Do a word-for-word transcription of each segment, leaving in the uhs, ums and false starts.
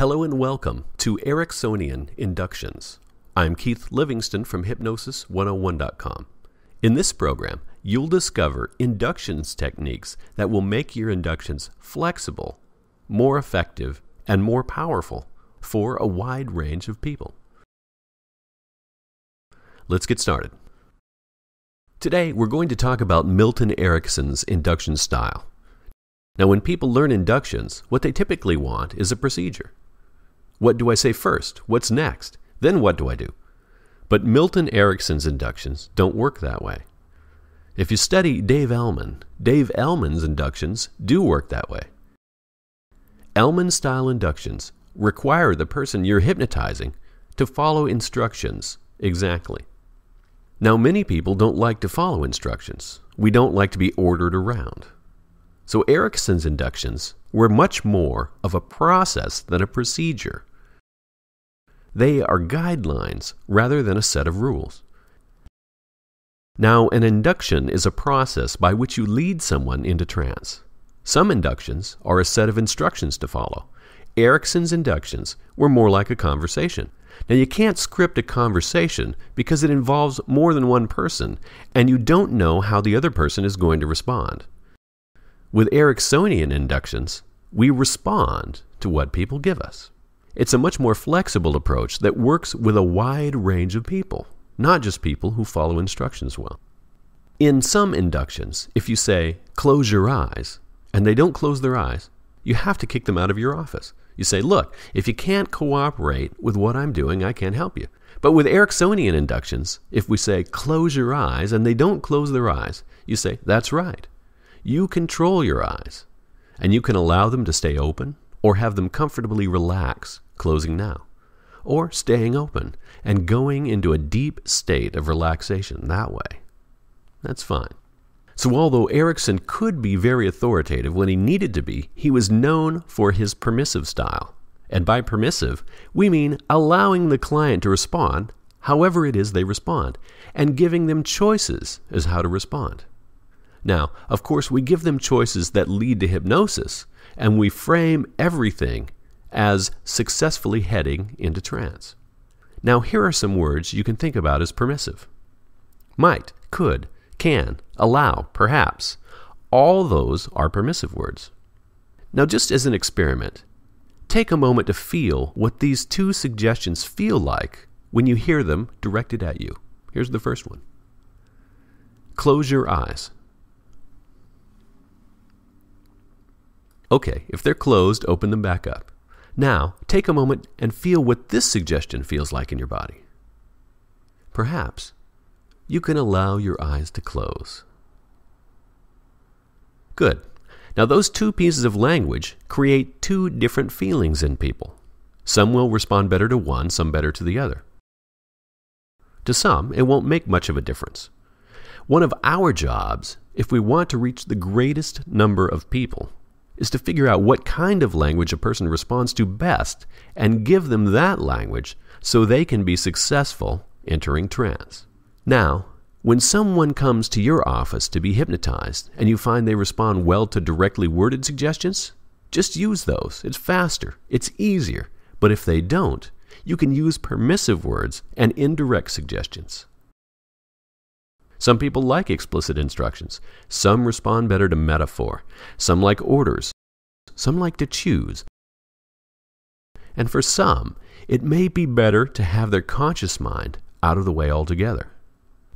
Hello and welcome to Ericksonian Inductions. I'm Keith Livingston from Hypnosis one oh one dot com. In this program, you'll discover inductions techniques that will make your inductions flexible, more effective, and more powerful for a wide range of people. Let's get started. Today, we're going to talk about Milton Erickson's induction style. Now, when people learn inductions, what they typically want is a procedure. What do I say first? What's next? Then what do I do? But Milton Erickson's inductions don't work that way. If you study Dave Elman, Dave Elman's inductions do work that way. Elman-style inductions require the person you're hypnotizing to follow instructions exactly. Now, many people don't like to follow instructions. We don't like to be ordered around. So Erickson's inductions were much more of a process than a procedure. They are guidelines rather than a set of rules. Now, an induction is a process by which you lead someone into trance. Some inductions are a set of instructions to follow. Erickson's inductions were more like a conversation. Now, you can't script a conversation because it involves more than one person, and you don't know how the other person is going to respond. With Ericksonian inductions, we respond to what people give us. It's a much more flexible approach that works with a wide range of people, not just people who follow instructions well. In some inductions, if you say, close your eyes, and they don't close their eyes, you have to kick them out of your office. You say, look, if you can't cooperate with what I'm doing, I can't help you. But with Ericksonian inductions, if we say, close your eyes, and they don't close their eyes, you say, that's right. You control your eyes, and you can allow them to stay open or have them comfortably relax, closing now, or staying open and going into a deep state of relaxation that way. That's fine. So although Erickson could be very authoritative when he needed to be, he was known for his permissive style. And by permissive, we mean allowing the client to respond however it is they respond, and giving them choices as how to respond. Now, of course, we give them choices that lead to hypnosis, and we frame everything as successfully heading into trance. Now, here are some words you can think about as permissive. Might, could, can, allow, perhaps. All those are permissive words. Now, just as an experiment, take a moment to feel what these two suggestions feel like when you hear them directed at you. Here's the first one. Close your eyes. Okay, if they're closed, open them back up. Now, take a moment and feel what this suggestion feels like in your body. Perhaps you can allow your eyes to close. Good. Now, those two pieces of language create two different feelings in people. Some will respond better to one, some better to the other. To some, it won't make much of a difference. One of our jobs, if we want to reach the greatest number of people, is to figure out what kind of language a person responds to best and give them that language so they can be successful entering trance. Now, when someone comes to your office to be hypnotized and you find they respond well to directly worded suggestions, just use those. It's faster, it's easier. But if they don't, you can use permissive words and indirect suggestions. Some people like explicit instructions. Some respond better to metaphor. Some like orders. Some like to choose. And for some, it may be better to have their conscious mind out of the way altogether.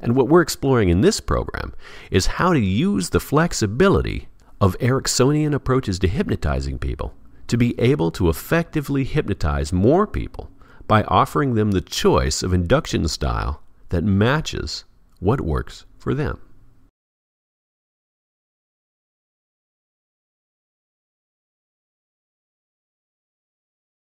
And what we're exploring in this program is how to use the flexibility of Ericksonian approaches to hypnotizing people to be able to effectively hypnotize more people by offering them the choice of induction style that matches what works for them.